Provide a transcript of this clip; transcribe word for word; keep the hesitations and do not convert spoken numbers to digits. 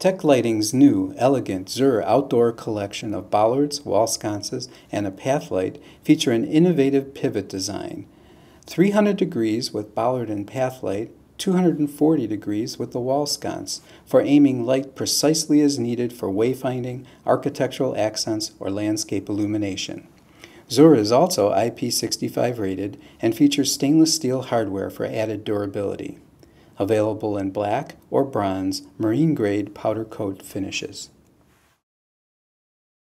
Tech Lighting's new, elegant Zur outdoor collection of bollards, wall sconces, and a pathlight feature an innovative pivot design. three hundred degrees with bollard and pathlight, two hundred forty degrees with the wall sconce for aiming light precisely as needed for wayfinding, architectural accents, or landscape illumination. Zur is also I P sixty-five rated and features stainless steel hardware for added durability. Available in black or bronze, marine grade powder coat finishes.